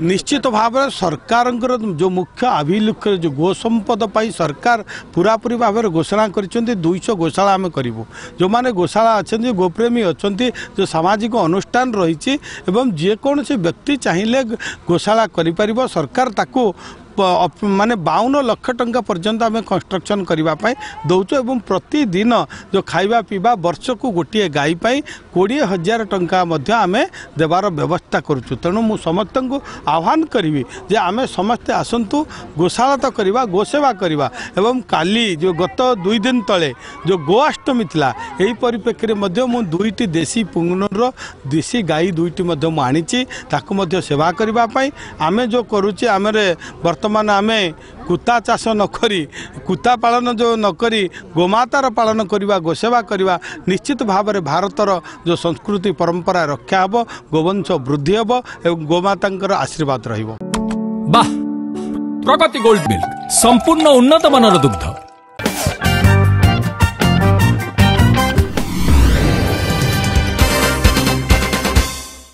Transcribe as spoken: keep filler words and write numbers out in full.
निश्चित भाव में सरकार जो मुख्य आभिमुख्य जो गोसंपद सरकार पूरापूरी भाव में घोषणा कर दुईश गोशाला आम करूँ जो मैंने गोशाला अच्छे गोप्रेमी अच्छा जो सामाजिक अनुष्ठान रही जेकोसी से व्यक्ति चाहिए गोशाला कर सरकार ताकू माने बावन लक्ष टंका पर्यंत आम कंस्ट्रक्शन करने दौचु एवं प्रतिदिन जो खाइबा पीवा वर्ष को गोटे गाई कोड़े हजार टंका आम देवार व्यवस्था करुचु। तेणु मु समस्त को आह्वान करी जे आम समस्ते आसतु गोशाला तो करवा गोसेवा करवा एवं काली जो गत दुई दिन तले जो गोअष्टमी था यही परिप्रेक्षी में दुईटी देशी पुंगनर देशी गाई दुईटी आनी सेवा करने आम जो करुचे आम वर्तमान आमें कूता चाष नकरी कूता पालन जो नकरी गोमातार पालन करवा गोसेवा करवा निश्चित भाव में भारतर जो संस्कृति परंपरा रक्षा हे गोवंश वृद्धि हे एवं गोमाता आशीर्वाद रहिबो। बाह प्रगति गोल्ड मिल्क संपूर्ण उन्नत मानर दुग्ध।